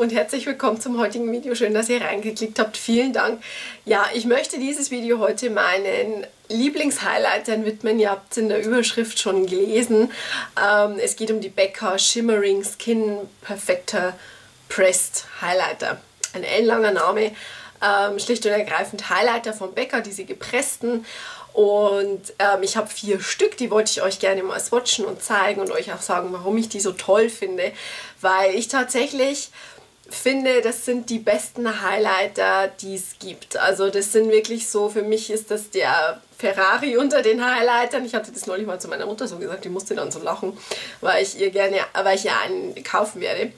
und herzlich willkommen zum heutigen Video. Schön, dass ihr reingeklickt habt. Vielen Dank. Ja, ich möchte dieses Video heute meinen Lieblingshighlightern widmen. Ihr habt es in der Überschrift schon gelesen. Es geht um die Becca Shimmering Skin Perfecter Pressed Highlighter. Ein ellenlanger Name. Schlicht und ergreifend Highlighter von Becca, diese gepressten. Und ich habe 4 Stück, die wollte ich euch gerne mal swatchen und zeigen und euch auch sagen, warum ich die so toll finde. Weil ich tatsächlich finde, das sind die besten Highlighter, die es gibt. Also das sind wirklich so, für mich ist das der Ferrari unter den Highlightern. Ich hatte das neulich mal zu meiner Mutter so gesagt, die musste dann so lachen, weil ich ihr einen kaufen werde.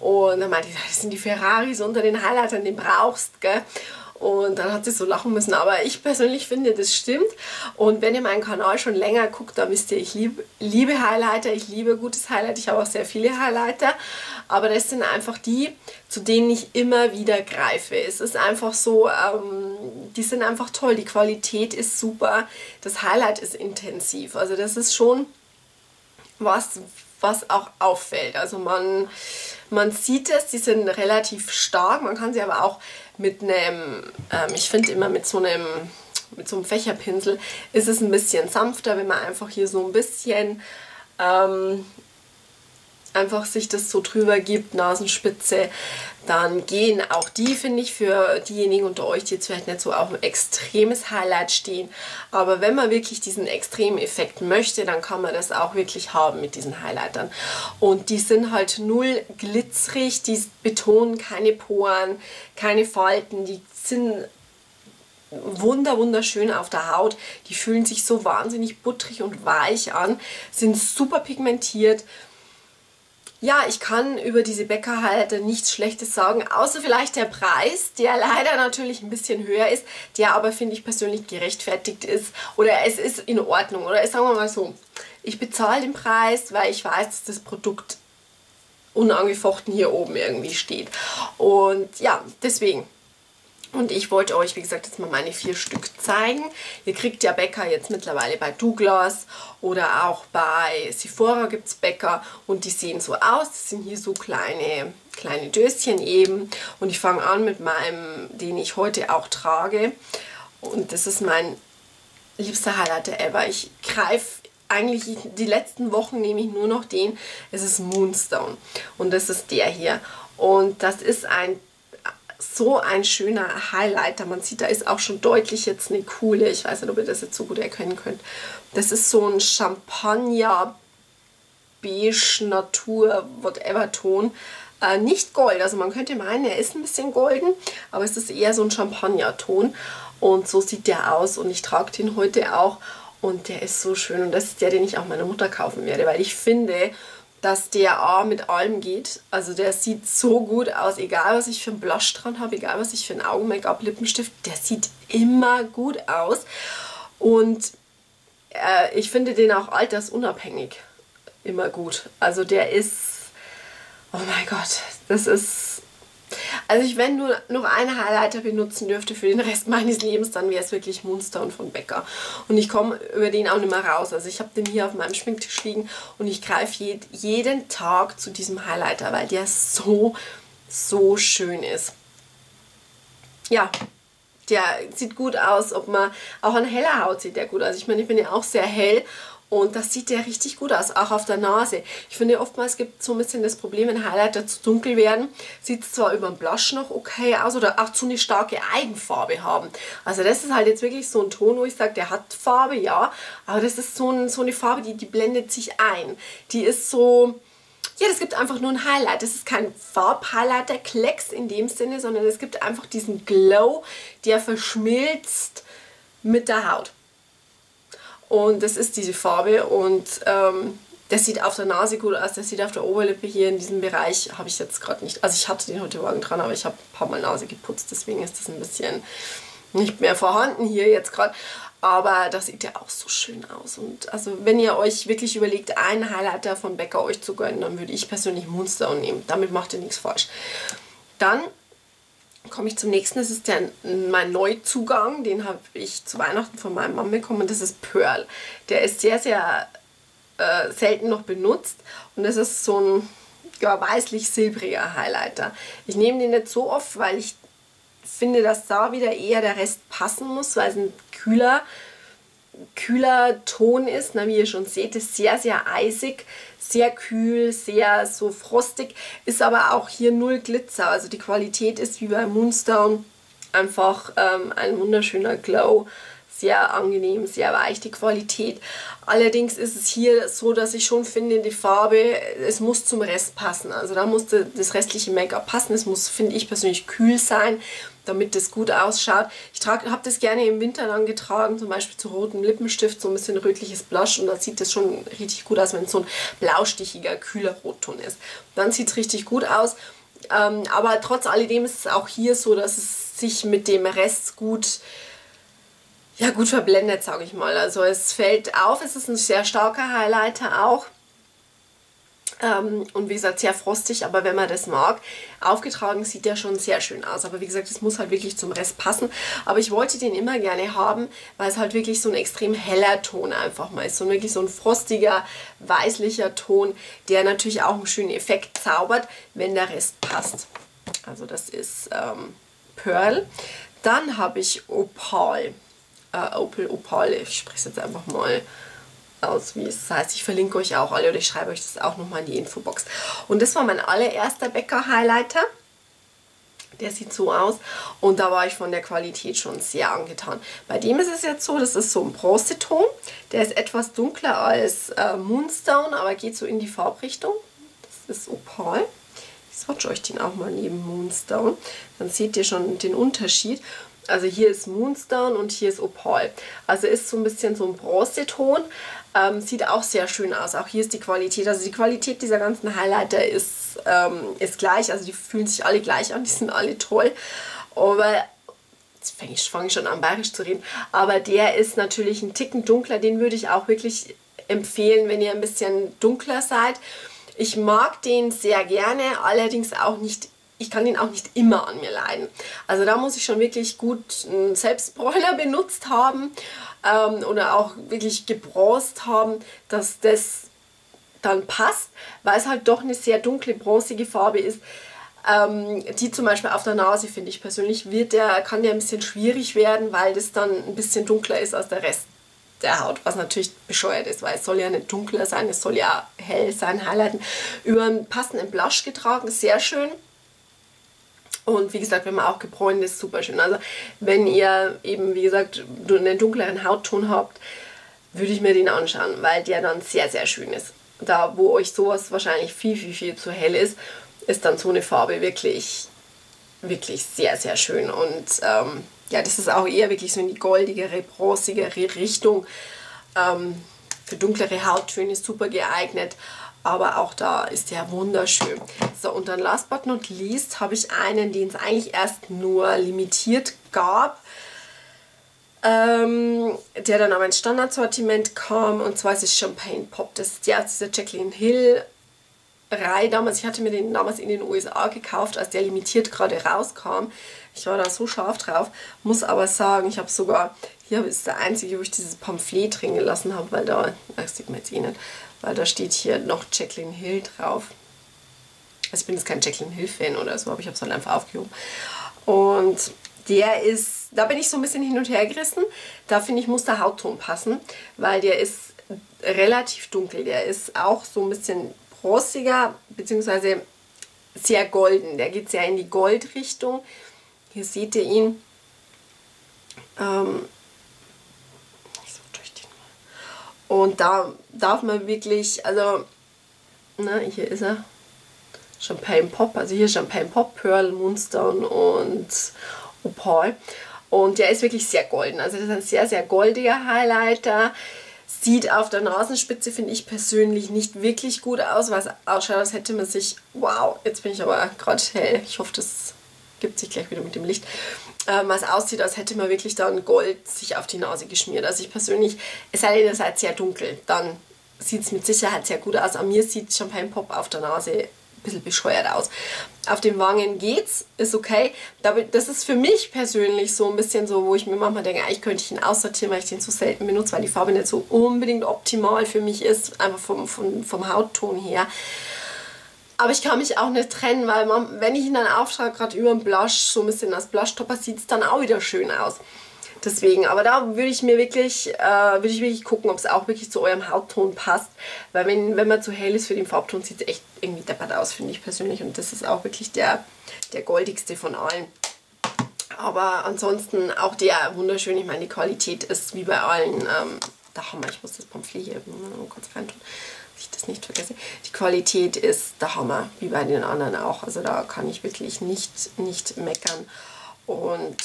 Und dann meinte ich, das sind die Ferraris unter den Highlightern, den brauchst, gell? Und dann hat sie so lachen müssen, aber ich persönlich finde, das stimmt. Und wenn ihr meinen Kanal schon länger guckt, dann wisst ihr, ich liebe Highlighter, ich liebe gutes Highlight, ich habe auch sehr viele Highlighter, aber das sind einfach die, zu denen ich immer wieder greife. Es ist einfach so, die sind einfach toll, die Qualität ist super, das Highlight ist intensiv, also das ist schon was auch auffällt. Also man sieht es, die sind relativ stark, man kann sie aber auch mit einem, ich finde immer mit so einem Fächerpinsel ist es ein bisschen sanfter, wenn man einfach hier so ein bisschen einfach sich das so drüber gibt, Nasenspitze, dann gehen auch die, finde ich, für diejenigen unter euch, die jetzt vielleicht nicht so auf ein extremes Highlight stehen, aber wenn man wirklich diesen extremen Effekt möchte, dann kann man das auch wirklich haben mit diesen Highlightern. Und die sind halt null glitzerig, die betonen keine Poren, keine Falten, die sind wunderschön auf der Haut, die fühlen sich so wahnsinnig butterig und weich an, sind super pigmentiert. Ja, ich kann über diese Becca-Highlighter nichts Schlechtes sagen, außer vielleicht der Preis, der leider natürlich ein bisschen höher ist, der aber, finde ich, persönlich gerechtfertigt ist, oder es ist in Ordnung, oder sagen wir mal so, ich bezahle den Preis, weil ich weiß, dass das Produkt unangefochten hier oben irgendwie steht. Und ja, deswegen. Und ich wollte euch, wie gesagt, jetzt mal meine 4 Stück zeigen. Ihr kriegt ja Becca jetzt mittlerweile bei Douglas oder auch bei Sephora gibt es Becca. Und die sehen so aus. Das sind hier so kleine Döschen eben. Und ich fange an mit meinem, den ich heute auch trage. Und das ist mein liebster Highlighter ever. Ich greife eigentlich, die letzten Wochen nehme ich nur noch den. Es ist Moonstone. Und das ist der hier. Und das ist so ein schöner Highlighter. Man sieht, da ist auch schon deutlich jetzt eine coole, ich weiß nicht, ob ihr das jetzt so gut erkennen könnt. Das ist so ein Champagner, beige, Natur, whatever Ton. Nicht Gold, also man könnte meinen, er ist ein bisschen golden, aber es ist eher so ein Champagner-Ton. Und so sieht der aus und ich trage den heute auch und der ist so schön. Und das ist der, den ich auch meiner Mutter kaufen werde, weil ich finde, dass der A mit allem geht. Also der sieht so gut aus, egal was ich für einen Blush dran habe, egal was ich für ein Augen-Make-up, Lippenstift, der sieht immer gut aus. Und ich finde den auch altersunabhängig immer gut. Also der ist, oh mein Gott, das ist, also ich, wenn nur noch einen Highlighter benutzen dürfte für den Rest meines Lebens, dann wäre es wirklich Moonstone von Becca. Und ich komme über den auch nicht mehr raus. Also ich habe den hier auf meinem Schminktisch liegen und ich greife jeden Tag zu diesem Highlighter, weil der so schön ist. Ja, der sieht gut aus, ob man auch an heller Haut sieht der gut aus. Also ich meine, ich bin ja auch sehr hell. Und das sieht ja richtig gut aus, auch auf der Nase. Ich finde, oftmals gibt es so ein bisschen das Problem, wenn Highlighter zu dunkel werden, sieht es zwar über den Blush noch okay aus oder auch zu eine starke Eigenfarbe haben. Also das ist halt jetzt wirklich so ein Ton, wo ich sage, der hat Farbe, ja, aber das ist so eine Farbe, die blendet sich ein. Die ist so, ja, das gibt einfach nur ein Highlight. Das ist kein Farb-Highlighter-Klecks in dem Sinne, sondern es gibt einfach diesen Glow, der verschmilzt mit der Haut. Und das ist diese Farbe und das sieht auf der Nase gut aus, das sieht auf der Oberlippe hier in diesem Bereich, habe ich jetzt gerade nicht. Also ich hatte den heute Morgen dran, aber ich habe ein paar Mal Nase geputzt, deswegen ist das ein bisschen nicht mehr vorhanden hier jetzt gerade. Aber das sieht ja auch so schön aus. Und also wenn ihr euch wirklich überlegt, einen Highlighter von Becca euch zu gönnen, dann würde ich persönlich Moonstone nehmen. Damit macht ihr nichts falsch. Dann komme ich zum nächsten, das ist mein Neuzugang, den habe ich zu Weihnachten von meinem Mann bekommen, das ist Pearl. Der ist sehr, sehr selten noch benutzt und das ist so ein weißlich-silbriger Highlighter. Ich nehme den nicht so oft, weil ich finde, dass da wieder eher der Rest passen muss, weil es ein kühler Ton ist. Na, wie ihr schon seht, ist sehr, sehr eisig, sehr kühl, sehr so frostig. Ist aber auch hier null Glitzer. Also die Qualität ist wie bei Moonstone einfach ein wunderschöner Glow. Sehr angenehm, sehr weich die Qualität. Allerdings ist es hier so, dass ich schon finde, die Farbe, es muss zum Rest passen. Also da muss das restliche Make-up passen. Es muss, finde ich persönlich, kühl sein, damit das gut ausschaut. Ich habe das gerne im Winter dann getragen, zum Beispiel zu rotem Lippenstift, so ein bisschen rötliches Blush. Und da sieht das schon richtig gut aus, wenn es so ein blaustichiger, kühler Rotton ist. Dann sieht es richtig gut aus. Aber trotz alledem ist es auch hier so, dass es sich mit dem Rest gut... ja, gut verblendet, sage ich mal. Also es fällt auf, es ist ein sehr starker Highlighter auch. Und wie gesagt, sehr frostig, aber wenn man das mag, aufgetragen sieht der schon sehr schön aus. Aber wie gesagt, es muss halt wirklich zum Rest passen. Aber ich wollte den immer gerne haben, weil es halt wirklich so ein extrem heller Ton einfach mal ist. So wirklich so ein frostiger, weißlicher Ton, der natürlich auch einen schönen Effekt zaubert, wenn der Rest passt. Also das ist Pearl. Dann habe ich Opal. Opal, ich spreche es jetzt einfach mal aus, wie es heißt. Ich verlinke euch auch alle oder ich schreibe euch das auch nochmal in die Infobox. Und das war mein allererster Becca Highlighter. Der sieht so aus und da war ich von der Qualität schon sehr angetan. Bei dem ist es jetzt so, das ist so ein Bronzeton. Der ist etwas dunkler als Moonstone, aber geht so in die Farbrichtung. Das ist Opal. Ich swatche euch den auch mal neben Moonstone. Dann seht ihr schon den Unterschied. Also hier ist Moonstone und hier ist Opal. Also ist so ein bisschen so ein Bronzeton. Sieht auch sehr schön aus. Auch hier ist die Qualität. Also die Qualität dieser ganzen Highlighter ist gleich. Also die fühlen sich alle gleich an. Die sind alle toll. Aber jetzt fange ich schon an, bayerisch zu reden. Aber der ist natürlich einen Ticken dunkler. Den würde ich auch wirklich empfehlen, wenn ihr ein bisschen dunkler seid. Ich mag den sehr gerne. Allerdings auch nicht. Ich kann den auch nicht immer an mir leiden. Also da muss ich schon wirklich gut einen Selbstbräuner benutzt haben oder auch wirklich gebronzt haben, dass das dann passt, weil es halt doch eine sehr dunkle, bronzige Farbe ist. Die zum Beispiel auf der Nase, finde ich persönlich, kann der ein bisschen schwierig werden, weil das dann ein bisschen dunkler ist als der Rest der Haut, was natürlich bescheuert ist, weil es soll ja nicht dunkler sein, es soll ja hell sein, highlighten. Über einen passenden Blush getragen, sehr schön. Und wie gesagt, wenn man auch gebräunt ist, super schön. Also wenn ihr eben, wie gesagt, einen dunkleren Hautton habt, würde ich mir den anschauen, weil der dann sehr, sehr schön ist. Da, wo euch sowas wahrscheinlich viel, viel, viel zu hell ist, ist dann so eine Farbe wirklich, wirklich sehr, sehr schön. Und ja, das ist auch eher wirklich so in die goldigere, bronzigere Richtung. Für dunklere Hauttöne ist super geeignet. Aber auch da ist der wunderschön. So, und dann last but not least habe ich einen, den es eigentlich erst nur limitiert gab. Der dann aber ins Standardsortiment kam. Und zwar ist es Champagne Pop. Das ist der aus dieser Jaclyn Hill Reihe damals. Ich hatte mir den damals in den USA gekauft, als der limitiert gerade rauskam. Ich war da so scharf drauf. Muss aber sagen, ich habe sogar... hier ist der einzige, wo ich dieses Pamphlet drin gelassen habe, weil da... das sieht man jetzt eh nicht. Weil da steht hier noch Jaclyn Hill drauf. Also ich bin jetzt kein Jaclyn Hill-Fan oder so, aber ich habe es halt einfach aufgehoben. Und der ist, da bin ich so ein bisschen hin und her gerissen. Da finde ich, muss der Hautton passen, weil der ist relativ dunkel. Der ist auch so ein bisschen bronziger, beziehungsweise sehr golden. Der geht sehr in die Goldrichtung. Hier seht ihr ihn. Und da darf man wirklich, also, na, hier ist er, Champagne Pop, also hier Champagne Pop, Pearl, Moonstone und Opal. Und der ist wirklich sehr golden, also das ist ein sehr, sehr goldiger Highlighter. Sieht auf der Nasenspitze, finde ich persönlich, nicht wirklich gut aus, weil es ausschaut, als hätte man sich, wow, jetzt bin ich aber gerade hell, ich hoffe, das gibt sich gleich wieder mit dem Licht, was aussieht, als hätte man wirklich dann Gold sich auf die Nase geschmiert. Also ich persönlich, es sei denn, ihr seid sehr dunkel, dann sieht es mit Sicherheit sehr gut aus. An mir sieht Champagne Pop auf der Nase ein bisschen bescheuert aus. Auf den Wangen geht's, ist okay. Das ist für mich persönlich so ein bisschen so, wo ich mir manchmal denke, eigentlich könnte ich ihn aussortieren, weil ich den so selten benutze, weil die Farbe nicht so unbedingt optimal für mich ist, einfach vom Hautton her. Aber ich kann mich auch nicht trennen, weil man, wenn ich ihn dann auftrage, gerade über den Blush, so ein bisschen als Blush-Topper, sieht es dann auch wieder schön aus. Deswegen, aber da würde ich wirklich gucken, ob es auch wirklich zu eurem Hautton passt. Weil wenn man zu hell ist für den Farbton, sieht es echt irgendwie deppert aus, finde ich persönlich. Und das ist auch wirklich der goldigste von allen. Aber ansonsten auch der wunderschön. Ich meine, die Qualität ist wie bei allen, der Hammer. Ich muss das Pamphlet hier kurz reintun, dass ich das nicht vergesse. Die Qualität ist der Hammer, wie bei den anderen auch. Also da kann ich wirklich nicht meckern. Und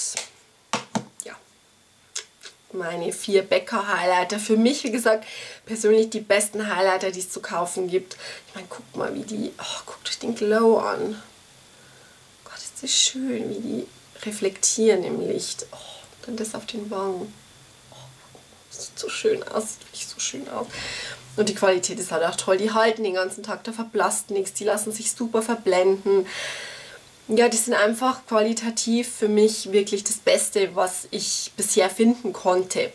meine 4 Becca Highlighter. Für mich, wie gesagt, persönlich die besten Highlighter, die es zu kaufen gibt. Ich meine, guckt mal, wie die... Oh, guckt euch den Glow an. Oh Gott, ist das schön, wie die reflektieren im Licht. Oh, dann das auf den Wangen. Oh, das sieht so schön aus. Sieht wirklich so schön aus. Und die Qualität ist halt auch toll. Die halten den ganzen Tag, da verblasst nichts. Die lassen sich super verblenden. Ja, die sind einfach qualitativ für mich wirklich das Beste, was ich bisher finden konnte.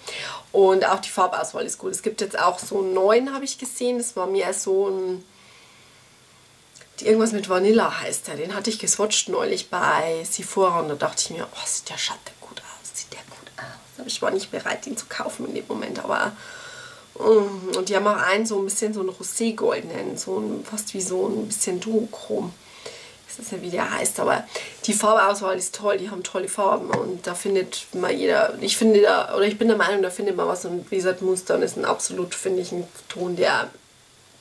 Und auch die Farbauswahl ist gut. Es gibt jetzt auch so einen neuen, habe ich gesehen. Das war mir so ein... Irgendwas mit Vanilla heißt der. Den hatte ich geswatcht neulich bei Sephora. Und da dachte ich mir, oh, sieht der Schatten gut aus. Sieht der gut aus. Aber ich war nicht bereit, den zu kaufen in dem Moment. Aber... Und die haben auch einen so ein bisschen so einen Rosé-goldenen. So ein, fast wie so ein bisschen Duochrom. Das ist ja, wie der heißt, aber die Farbauswahl ist toll, die haben tolle Farben und da findet mal jeder, ich bin der Meinung, da findet man was. Und wie gesagt, Moonstone ist ein absolut, finde ich, ein Ton, der,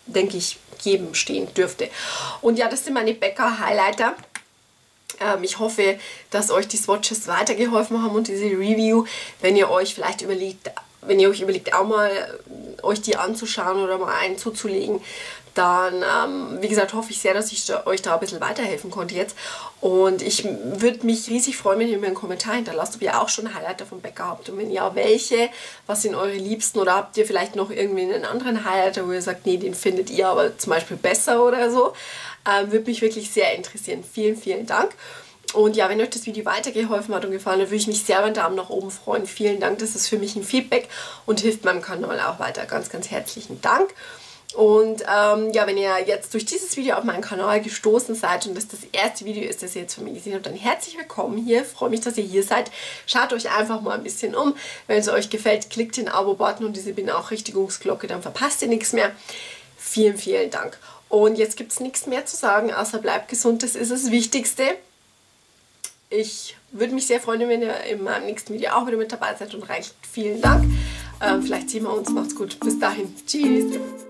denke ich, jedem stehen dürfte. Und ja, das sind meine Becca Highlighter. Ich hoffe, dass euch die Swatches weitergeholfen haben und diese Review, wenn ihr euch vielleicht überlegt, auch mal euch die anzuschauen oder mal einen zuzulegen, dann, wie gesagt, hoffe ich sehr, dass ich euch da ein bisschen weiterhelfen konnte jetzt. Und ich würde mich riesig freuen, wenn ihr mir einen Kommentar hinterlasst, ob ihr auch schon Highlighter von Becca habt. Und wenn ja, welche, was sind eure Liebsten? Oder habt ihr vielleicht noch irgendwie einen anderen Highlighter, wo ihr sagt, nee, den findet ihr aber zum Beispiel besser oder so? Würde mich wirklich sehr interessieren. Vielen, vielen Dank. Und ja, wenn euch das Video weitergeholfen hat und gefallen hat, würde ich mich sehr über einen Daumen nach oben freuen. Vielen Dank, das ist für mich ein Feedback und hilft meinem Kanal auch weiter. Ganz, ganz herzlichen Dank. Und ja, wenn ihr jetzt durch dieses Video auf meinen Kanal gestoßen seid und das erste Video ist, das ihr jetzt von mir gesehen habt, dann herzlich willkommen hier. Ich freue mich, dass ihr hier seid. Schaut euch einfach mal ein bisschen um. Wenn es euch gefällt, klickt den Abo-Button und diese Benachrichtigungsglocke, dann verpasst ihr nichts mehr. Vielen, vielen Dank. Und jetzt gibt es nichts mehr zu sagen, außer bleibt gesund, das ist das Wichtigste. Ich würde mich sehr freuen, wenn ihr in meinem nächsten Video auch wieder mit dabei seid und reicht vielen Dank. Vielleicht sehen wir uns. Macht's gut. Bis dahin. Tschüss.